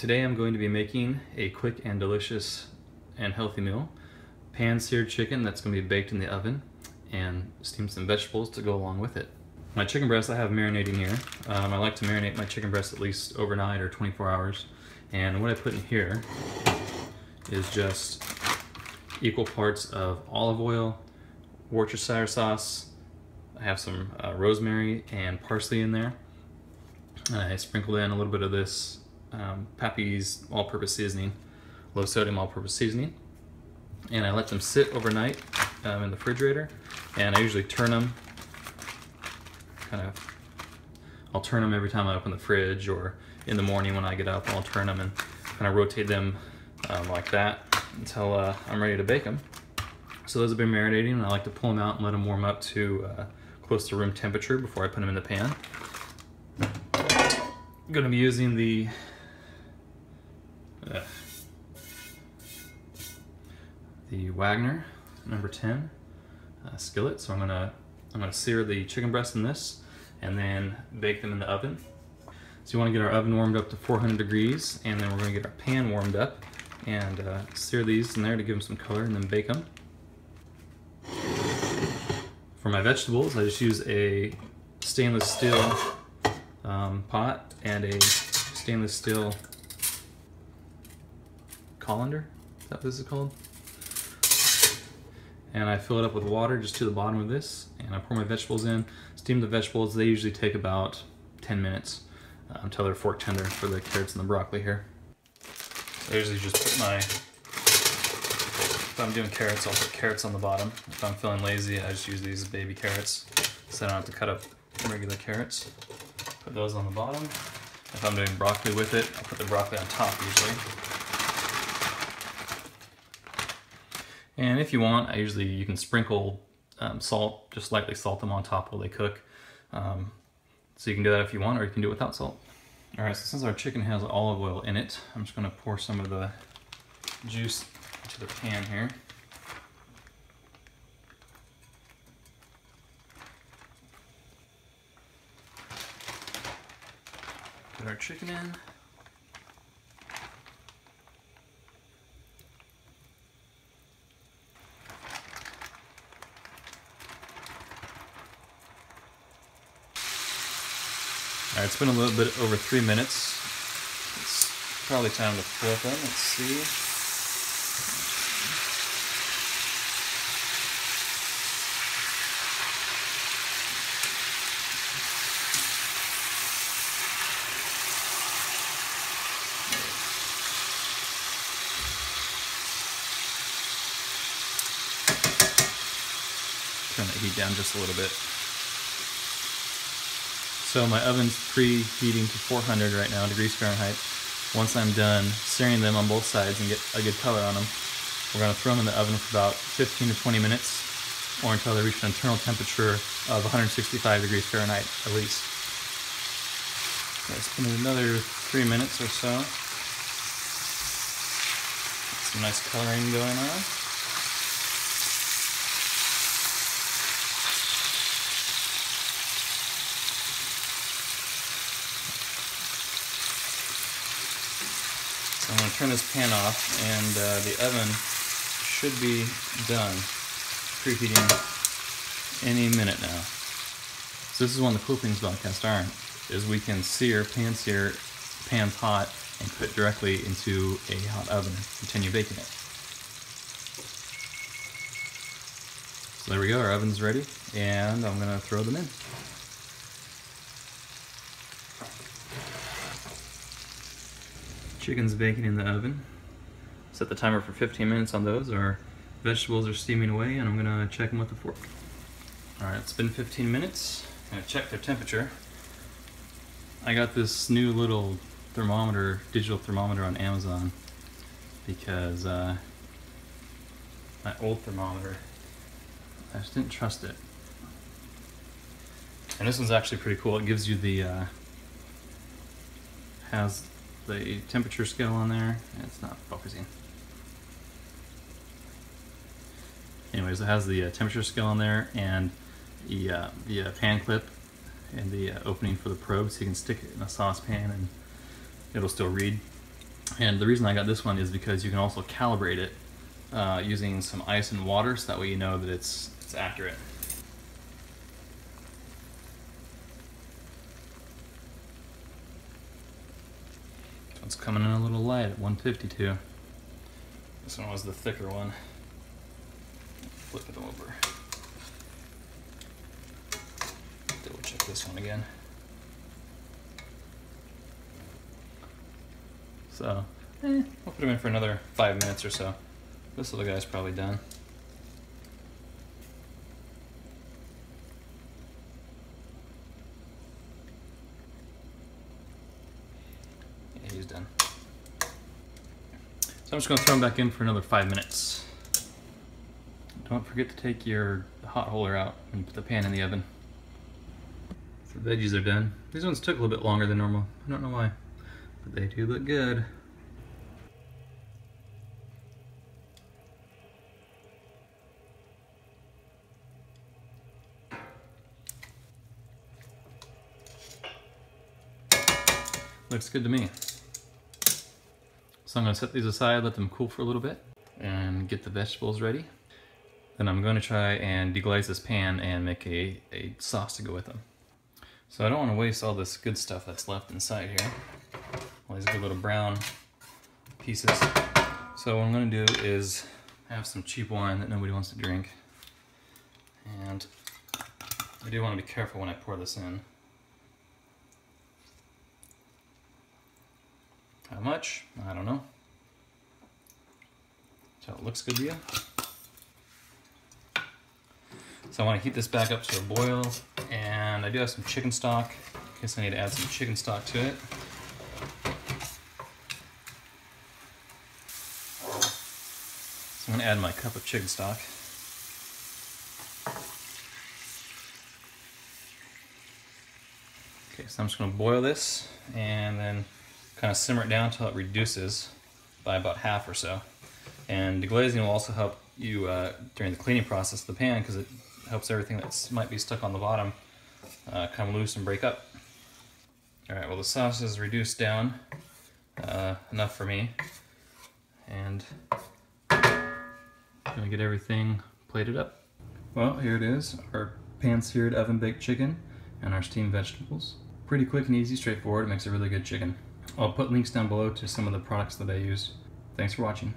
Today I'm going to be making a quick and delicious and healthy meal. Pan-seared chicken that's going to be baked in the oven, and steam some vegetables to go along with it. My chicken breast I have marinating here. I like to marinate my chicken breast at least overnight or 24 hours. And what I put in here is just equal parts of olive oil, Worcestershire sauce, I have some rosemary and parsley in there. And I sprinkled in a little bit of this Pappy's all-purpose seasoning, low sodium all-purpose seasoning, and I let them sit overnight in the refrigerator. And I usually turn them, I'll turn them every time I open the fridge, or in the morning when I get up I'll turn them and kind of rotate them like that until I'm ready to bake them. So those have been marinating, and I like to pull them out and let them warm up to close to room temperature before I put them in the pan. I'm going to be using the Wagner number 10 skillet. So I'm gonna sear the chicken breast in this, and then bake them in the oven. So you want to get our oven warmed up to 400 degrees, and then we're gonna get our pan warmed up and sear these in there to give them some color, and then bake them. For my vegetables, I just use a stainless steel pot and a stainless steel colander. Is that what this is called? And I fill it up with water just to the bottom of this, and I pour my vegetables in, steam the vegetables. They usually take about 10 minutes until they're fork tender for the carrots and the broccoli here. So I usually just put my, if I'm doing carrots, I'll put carrots on the bottom. If I'm feeling lazy, I just use these baby carrots, so I don't have to cut up regular carrots. Put those on the bottom. If I'm doing broccoli with it, I'll put the broccoli on top usually. And if you want, you can sprinkle salt, just lightly salt them on top while they cook. So you can do that if you want, or you can do it without salt. All right, so since our chicken has olive oil in it, I'm just gonna pour some of the juice into the pan here. Put our chicken in. All right, it's been a little bit over 3 minutes. It's probably time to flip them. Let's see. Turn that heat down just a little bit. So my oven's preheating to 400 right now, degrees Fahrenheit. Once I'm done searing them on both sides and get a good color on them, we're gonna throw them in the oven for about 15 to 20 minutes, or until they reach an internal temperature of 165 degrees Fahrenheit at least. So it's been another 3 minutes or so. Some nice coloring going on. I'm going to turn this pan off, and the oven should be done preheating any minute now. So this is one of the cool things about cast iron, is we can pan sear, pans hot, and put directly into a hot oven and continue baking it. So there we go, our oven's ready, and I'm going to throw them in. Chicken's baking in the oven. Set the timer for 15 minutes on those. Our vegetables are steaming away, and I'm gonna check them with a fork. All right, it's been 15 minutes. I'm gonna check their temperature. I got this new little thermometer, digital thermometer on Amazon, because my old thermometer, I just didn't trust it. And this one's actually pretty cool. It gives you the, has the temperature scale on there. It's not focusing. Anyways, it has the temperature scale on there, and the pan clip and the opening for the probe, so you can stick it in a saucepan and it'll still read. And the reason I got this one is because you can also calibrate it using some ice and water, so that way you know that it's accurate. So it's coming in a little light at 152. This one was the thicker one. Flip it over. Double check this one again. So, we'll put him in for another 5 minutes or so. This little guy's probably done. Yeah, he's done. So I'm just gonna throw him back in for another 5 minutes. Don't forget to take your hot holder out and put the pan in the oven. So the veggies are done. These ones took a little bit longer than normal. I don't know why. But they do look good. Looks good to me. So I'm gonna set these aside, let them cool for a little bit, and get the vegetables ready. Then I'm gonna try and deglaze this pan and make a sauce to go with them. So I don't wanna waste all this good stuff that's left inside here. All these good little brown pieces. So what I'm going to do is have some cheap wine that nobody wants to drink. And I do want to be careful when I pour this in. How much? I don't know. So it looks good to you. So I want to heat this back up to a boil. And I do have some chicken stock in case I need to add some chicken stock to it. I'm going to add my cup of chicken stock. Okay, so I'm just going to boil this and then kind of simmer it down until it reduces by about half or so. And deglazing will also help you during the cleaning process of the pan, because it helps everything that might be stuck on the bottom come loose and break up. Alright, well the sauce is reduced down enough for me. And gonna get everything plated up. Well, here it is, our pan-seared oven-baked chicken and our steamed vegetables. Pretty quick and easy, straightforward. It makes a really good chicken. I'll put links down below to some of the products that I use. Thanks for watching.